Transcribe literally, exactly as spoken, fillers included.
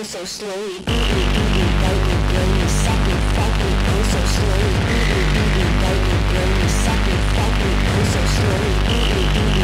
So slowly, baby, baby, baby, baby, suck me, fuck me, oh so slowly, baby, baby, baby, baby, suck me, fuck me, oh so slowly, baby, baby.